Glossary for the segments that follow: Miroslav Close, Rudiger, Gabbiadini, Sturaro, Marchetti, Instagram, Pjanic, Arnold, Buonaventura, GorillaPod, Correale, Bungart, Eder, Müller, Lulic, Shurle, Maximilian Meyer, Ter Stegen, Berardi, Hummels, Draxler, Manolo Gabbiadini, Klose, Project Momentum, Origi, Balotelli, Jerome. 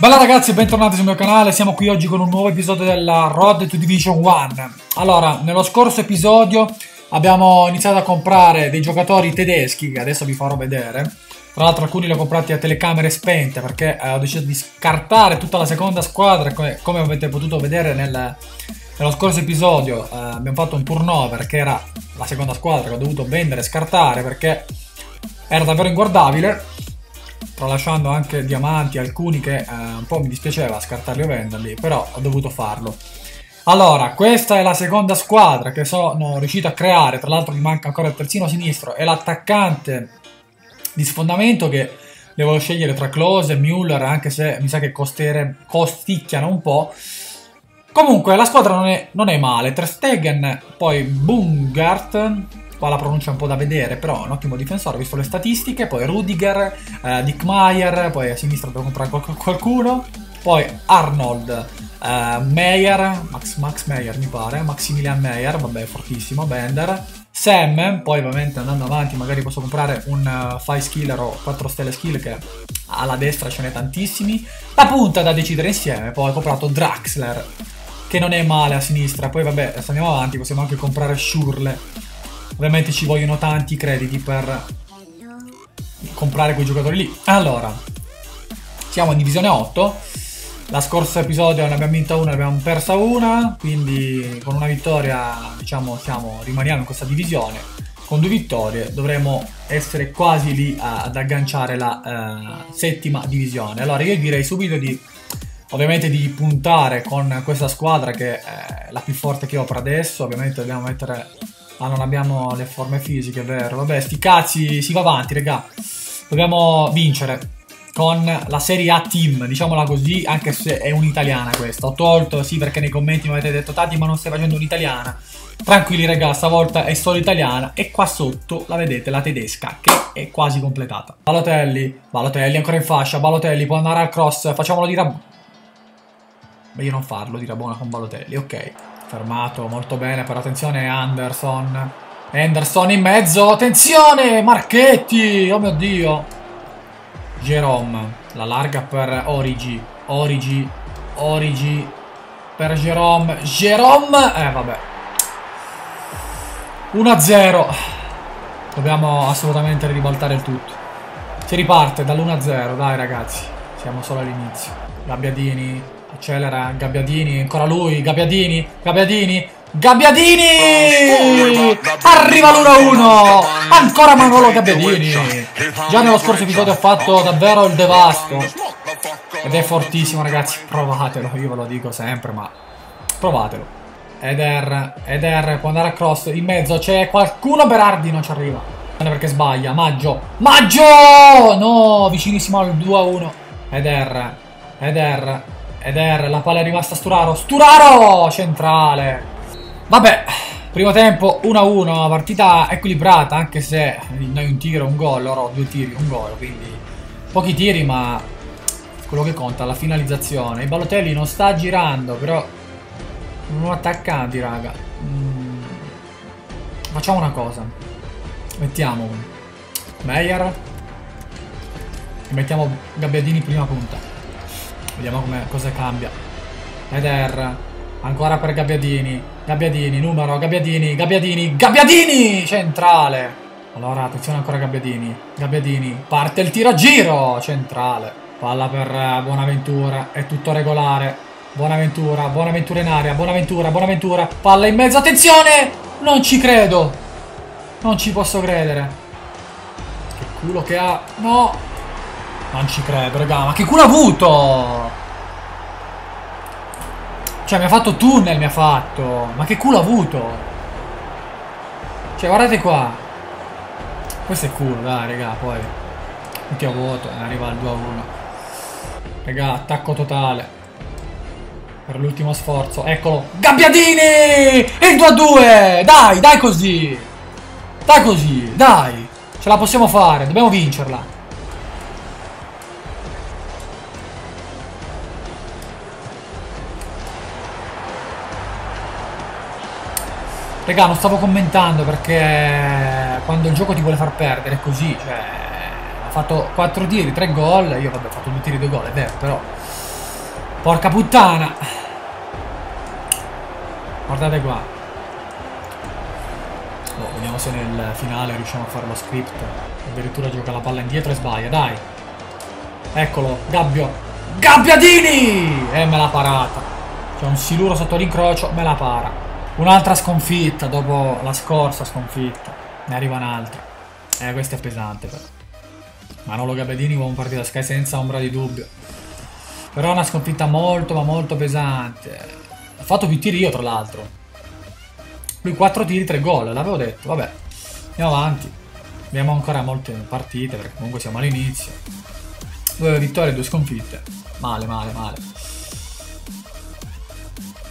Bella ragazzi, bentornati sul mio canale, siamo qui oggi con un nuovo episodio della Road to Division 1. Allora, nello scorso episodio abbiamo iniziato a comprare dei giocatori tedeschi, che adesso vi farò vedere. Tra l'altro alcuni li ho comprati a telecamere spente, perché ho deciso di scartare tutta la seconda squadra, come avete potuto vedere nello scorso episodio. Abbiamo fatto un turnover, che era la seconda squadra che ho dovuto vendere e scartare, perché era davvero inguardabile. Tralasciando anche diamanti, alcuni che un po' mi dispiaceva scartarli o venderli, però ho dovuto farlo. Allora, questa è la seconda squadra che sono riuscito a creare. Tra l'altro mi manca ancora il terzino sinistro e l'attaccante di sfondamento, che devo scegliere tra Klose e Müller, anche se mi sa che costicchiano un po'. Comunque la squadra non è male. Ter Stegen, poi Bungart, qua la pronuncia un po' da vedere, però è un ottimo difensore, visto le statistiche. Poi Rudiger, Dick Meyer, poi a sinistra devo comprare qualcuno. Poi Arnold, Meyer, Max Meyer mi pare, Maximilian Meyer, vabbè, fortissimo, Bender, Sam. Poi ovviamente andando avanti magari posso comprare un 5 skiller o 4 stelle skill, che alla destra ce n'è tantissimi. La punta da decidere insieme. Poi ho comprato Draxler, che non è male a sinistra. Poi vabbè, adesso andiamo avanti, possiamo anche comprare Shurle. Ovviamente ci vogliono tanti crediti per comprare quei giocatori lì. Allora, siamo in divisione 8. La scorsa episodio ne abbiamo vinta una, ne abbiamo persa una. Quindi con una vittoria, diciamo, rimaniamo in questa divisione. Con 2 vittorie dovremo essere quasi lì ad agganciare la settima divisione. Allora io direi subito di, ovviamente, di puntare con questa squadra, che è la più forte che ho per adesso. Ovviamente dobbiamo mettere... Ah, non abbiamo le forme fisiche, è vero. Vabbè, sti cazzi, si va avanti, raga. Dobbiamo vincere con la Serie A Team, diciamola così, anche se è un'italiana questa. Ho tolto, sì, perché nei commenti mi avete detto Tati, ma non stai facendo un'italiana. Tranquilli, raga, stavolta è solo italiana. E qua sotto la vedete, la tedesca, che è quasi completata. Balotelli ancora in fascia. Balotelli può andare al cross, facciamolo di Rabona. Meglio non farlo di Rabona con Balotelli, ok. Fermato, molto bene, però attenzione Anderson. Anderson in mezzo, attenzione Marchetti, oh mio Dio. Jerome, la larga per Origi per Jerome, vabbè. 1-0. Dobbiamo assolutamente ribaltare il tutto. Si riparte dall'1-0, dai ragazzi, siamo solo all'inizio. Gabbiadini. Accelera, Gabbiadini, ancora lui, Gabbiadini! Arriva l'1-1! Ancora Manolo Gabbiadini! Già nello scorso episodio ho fatto davvero il devasto. Ed è fortissimo, ragazzi, provatelo, io ve lo dico sempre, ma provatelo. Eder può andare a cross, in mezzo c'è qualcuno, Berardi non ci arriva. Non è perché sbaglia, Maggio! No, vicinissimo al 2-1. Eder, la palla è rimasta a Sturaro, centrale. Vabbè, primo tempo 1-1, partita equilibrata, anche se noi un tiro, un gol, loro 2 tiri, un gol, quindi pochi tiri, ma quello che conta è la finalizzazione. Il Balotelli non sta girando, però non attaccanti, raga. Facciamo una cosa. Mettiamo Meyer e mettiamo Gabbiadini prima punta. Vediamo cosa cambia. Eder, ancora per Gabbiadini, centrale. Allora, attenzione ancora Gabbiadini, parte il tiro a giro, centrale. Palla per Buonaventura, è tutto regolare. Buonaventura in aria, Buonaventura, palla in mezzo, attenzione! Non ci credo, non ci posso credere. Che culo che ha, no! Non ci credo, raga, ma che culo ha avuto? Cioè, mi ha fatto tunnel, mi ha fatto. Ma che culo ha avuto? Cioè, guardate qua. Questo è culo, dai, raga, poi. Ultimo vuoto, arriva al 2-1. Raga, attacco totale. Per l'ultimo sforzo, eccolo. Gabbiadini! Il 2-2! Dai, così! Ce la possiamo fare, dobbiamo vincerla. Raga, non stavo commentando perché quando il gioco ti vuole far perdere è così, cioè, ho fatto 4 tiri, 3 gol, io vabbè ho fatto 2 tiri, 2 gol, è vero, però Porca puttana. Guardate qua. Oh, vediamo se nel finale riusciamo a fare lo script. Addirittura gioca la palla indietro e sbaglia, dai. Eccolo, Gabbio. Gabbiadini! E me l'ha parata. C'è un siluro sotto l'incrocio, me la para. Un'altra sconfitta dopo la scorsa sconfitta. Ne arriva un'altra. Questa è pesante però. Manolo Gabbiadini con un partito da Sky senza ombra di dubbio. Però è una sconfitta molto ma molto pesante. Ha fatto più tiri io tra l'altro. Lui 4 tiri, 3 gol, l'avevo detto, vabbè. Andiamo avanti. Abbiamo ancora molte partite perché comunque siamo all'inizio. 2 vittorie e 2 sconfitte. Male, male, male.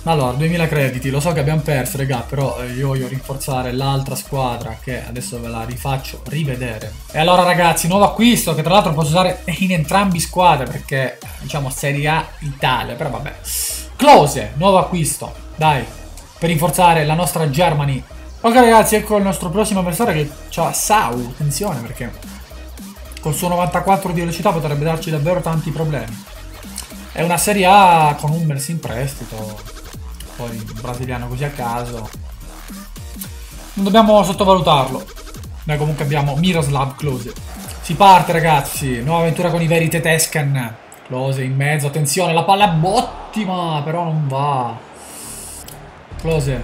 Allora, 2000 crediti, lo so che abbiamo perso, raga, però io voglio rinforzare l'altra squadra che adesso ve la rifaccio rivedere. E allora ragazzi, nuovo acquisto che tra l'altro posso usare in entrambi squadre perché, diciamo, Serie A Italia, però vabbè. Klose, nuovo acquisto, dai, per rinforzare la nostra Germany. Ok ragazzi, ecco il nostro prossimo avversario che c'ha Sau, attenzione perché col suo 94 di velocità potrebbe darci davvero tanti problemi. È una Serie A con un Hummels in prestito. Poi brasiliano così a caso. Non dobbiamo sottovalutarlo. Noi comunque abbiamo Miroslav Close. Si parte ragazzi. Nuova avventura con i veri Tetescan. Close in mezzo. Attenzione. La palla è ottima. Però non va. Close.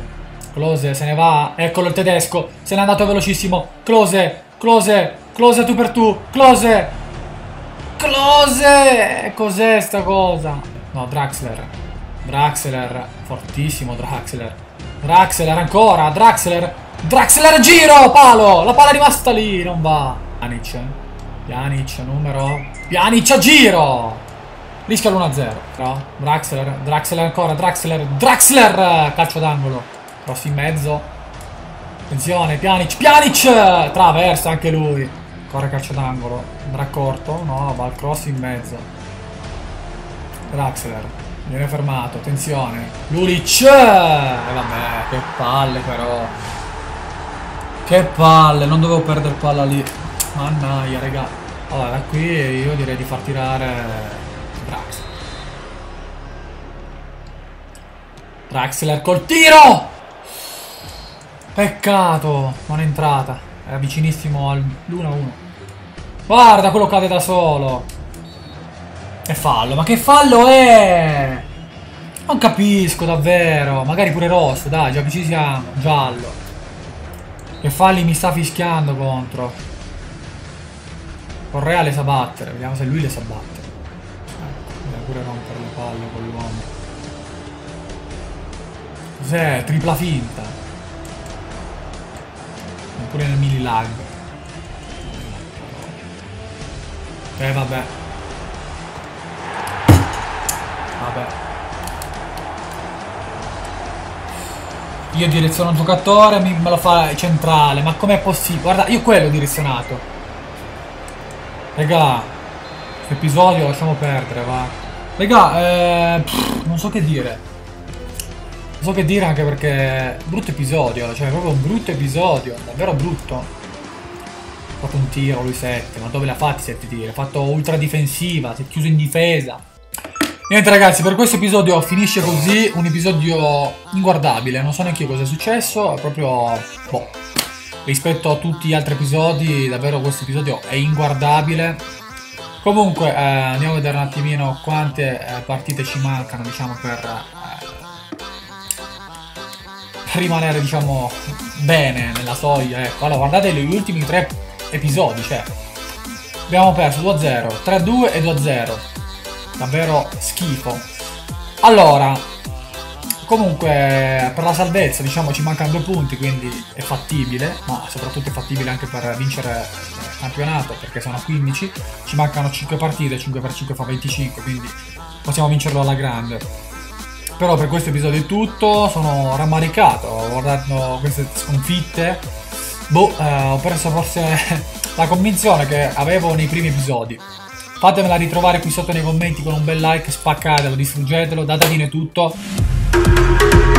Close se ne va. Eccolo il tedesco. Se n'è andato velocissimo. Close. Close. Close tu per tu. Close. Close. Cos'è sta cosa? No, Draxler. Draxler, fortissimo Draxler. Draxler ancora, Draxler. Draxler giro, palo. La palla è rimasta lì, non va. Pjanic, Pjanic numero. Pjanic a giro. Rischia l'1-0. No? Draxler, Draxler ancora, Draxler, Draxler. Calcio d'angolo. Cross in mezzo. Attenzione, Pjanic, Pjanic. Traversa anche lui. Ancora calcio d'angolo. Andrà corto, no, va al cross in mezzo. Draxler. Viene fermato, attenzione. Lulic! E vabbè, che palle però. Che palle, non dovevo perdere palla lì. Mannaia, raga. Allora, da qui io direi di far tirare Draxler. Draxler col tiro! Peccato, non è entrata. Era vicinissimo all'1-1. Guarda, quello cade da solo. È fallo, ma che fallo è? Non capisco davvero. Magari pure rosso, dai, già che ci siamo. Giallo. Che falli mi sta fischiando contro. Correale sa battere, vediamo se lui le sa battere. Deve pure rompere le palle con l'uomo. Cos'è? Tripla finta. Oppure nel mini lag. Vabbè. Io direziono un giocatore, me lo fa centrale, ma com'è possibile? Guarda, io quello ho direzionato. Regà, episodio lasciamo perdere, va. Regà, non so che dire. Non so che dire anche perché brutto episodio, cioè proprio un brutto episodio, davvero brutto. Ha fatto un tiro, lui 7, ma dove l'ha fatti 7 tiri? Ha fatto ultra difensiva, si è chiuso in difesa. Niente ragazzi, per questo episodio finisce così, un episodio inguardabile, non so neanche io cosa è successo, è proprio, boh, rispetto a tutti gli altri episodi, davvero questo episodio è inguardabile. Comunque, andiamo a vedere un attimino quante partite ci mancano, diciamo, per rimanere, diciamo, bene nella soglia, ecco. Allora, guardate gli ultimi 3 episodi, cioè, abbiamo perso 2-0, 3-2 e 2-0. Davvero schifo. Allora, comunque per la salvezza diciamo ci mancano 2 punti, quindi è fattibile, ma soprattutto è fattibile anche per vincere il campionato, perché sono 15, ci mancano 5 partite, 5×5 fa 25, quindi possiamo vincerlo alla grande. Però per questo episodio è tutto, sono rammaricato guardando queste sconfitte. Boh, ho perso forse la convinzione che avevo nei primi episodi. Fatemela ritrovare qui sotto nei commenti con un bel like, spaccatelo, distruggetelo, datatene tutto.